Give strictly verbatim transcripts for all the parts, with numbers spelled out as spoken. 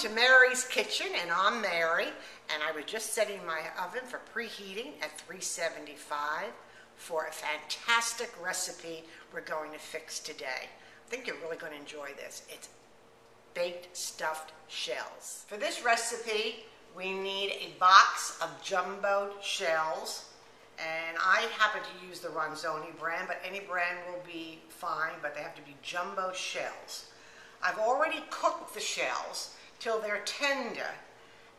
to Mary's Kitchen, and I'm Mary, and I was just setting my oven for preheating at three seventy-five for a fantastic recipe we're going to fix today. I think you're really going to enjoy this. It's baked stuffed shells. For this recipe, we need a box of jumbo shells, and I happen to use the Ronzoni brand, but any brand will be fine, but they have to be jumbo shells. I've already cooked the shells till they're tender,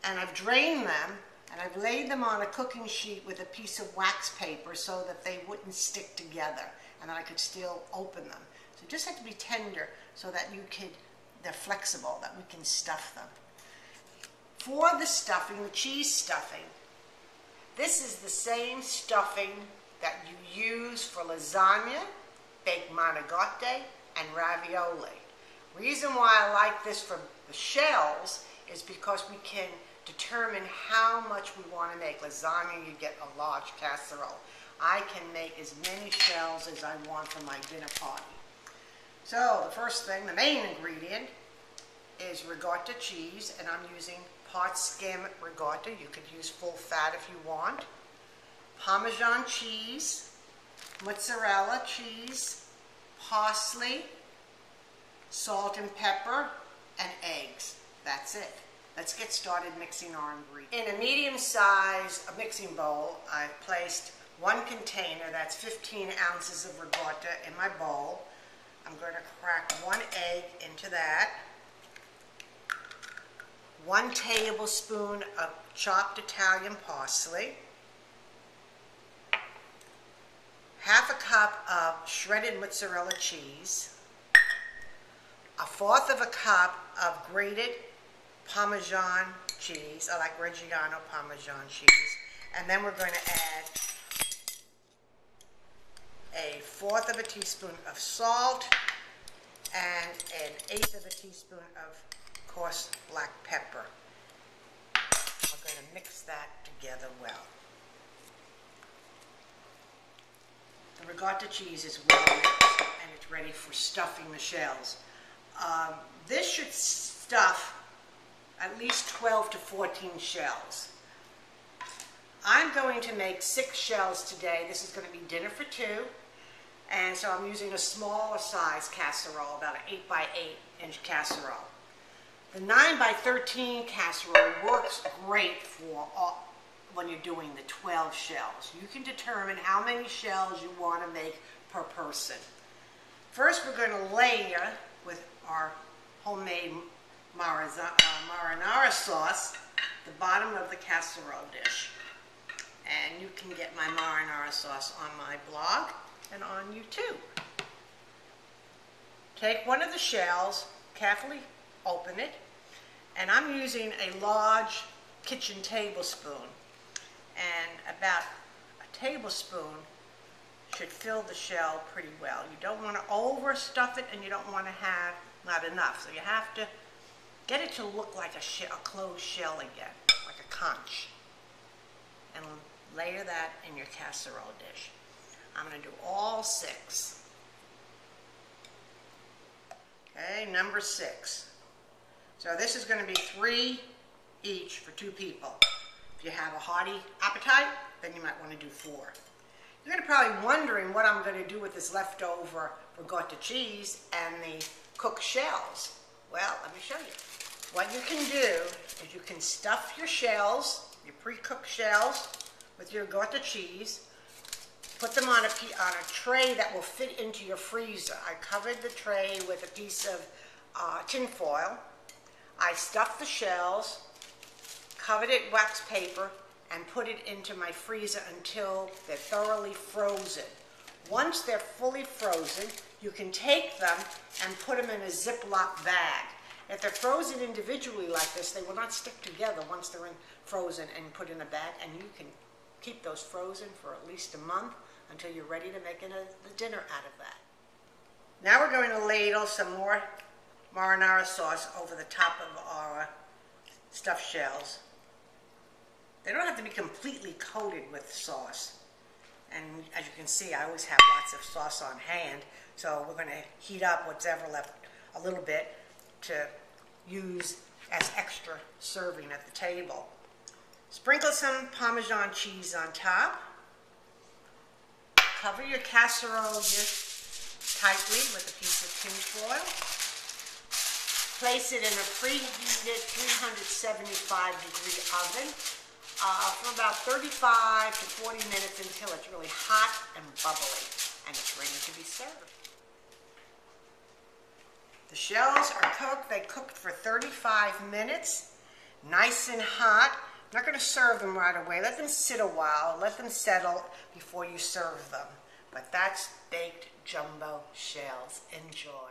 and I've drained them, and I've laid them on a cooking sheet with a piece of wax paper so that they wouldn't stick together, and then I could still open them. So just have to be tender so that you could, they're flexible, that we can stuff them. For the stuffing, the cheese stuffing, this is the same stuffing that you use for lasagna, baked manicotti, and ravioli. Reason why I like this for the shells is because we can determine how much we want to make. Lasagna, you get a large casserole. I can make as many shells as I want for my dinner party. So the first thing, the main ingredient, is ricotta cheese, and I'm using part skim ricotta. You could use full fat if you want. Parmesan cheese, mozzarella cheese, parsley, salt and pepper, and eggs. That's it. Let's get started mixing our ingredients. In a medium-sized mixing bowl, I've placed one container, that's fifteen ounces of ricotta, in my bowl. I'm going to crack one egg into that. One tablespoon of chopped Italian parsley. Half a cup of shredded mozzarella cheese. A fourth of a cup of grated Parmesan cheese. I like Reggiano Parmesan cheese. And then we're going to add a fourth of a teaspoon of salt and an eighth of a teaspoon of coarse black pepper. We're going to mix that together well. The ricotta cheese is well mixed and it's ready for stuffing the shells. Um, this should stuff at least twelve to fourteen shells. I'm going to make six shells today. This is going to be dinner for two. And so I'm using a smaller size casserole, about an eight by eight inch casserole. The nine by thirteen casserole works great for all, when you're doing the twelve shells. You can determine how many shells you want to make per person. First, we're going to layer with our homemade marinara sauce the bottom of the casserole dish. And you can get my marinara sauce on my blog and on YouTube. Take one of the shells, carefully open it, and I'm using a large kitchen tablespoon, and about a tablespoon should fill the shell pretty well. You don't want to overstuff it, and you don't want to have not enough, so you have to get it to look like a, shell, a closed shell again, like a conch, and layer that in your casserole dish. I'm going to do all six. Okay, number six. So this is going to be three each for two people. If you have a hearty appetite, then you might want to do four. You're going to probably wondering what I'm going to do with this leftover ricotta cheese and the cooked shells. Well, let me show you. What you can do is you can stuff your shells, your pre-cooked shells, with your ricotta cheese. Put them on a, on a tray that will fit into your freezer. I covered the tray with a piece of uh, tin foil. I stuffed the shells, covered it in wax paper, and put it into my freezer until they're thoroughly frozen. Once they're fully frozen, you can take them and put them in a Ziploc bag. If they're frozen individually like this, they will not stick together once they're in frozen and put in a bag, and you can keep those frozen for at least a month until you're ready to make an, a, the dinner out of that. Now we're going to ladle some more marinara sauce over the top of our stuffed shells. They don't have to be completely coated with sauce. And as you can see, I always have lots of sauce on hand, so we're going to heat up whatever's left a little bit to use as extra serving at the table. Sprinkle some Parmesan cheese on top. Cover your casserole just tightly with a piece of tinfoil. Place it in a preheated three hundred seventy-five degree oven uh, for about thirty-five to forty minutes until it's really hot and bubbly and it's ready to be served. The shells are cooked. They cooked for thirty-five minutes, nice and hot. I'm not going to serve them right away. Let them sit a while. Let them settle before you serve them. But that's baked jumbo shells. Enjoy.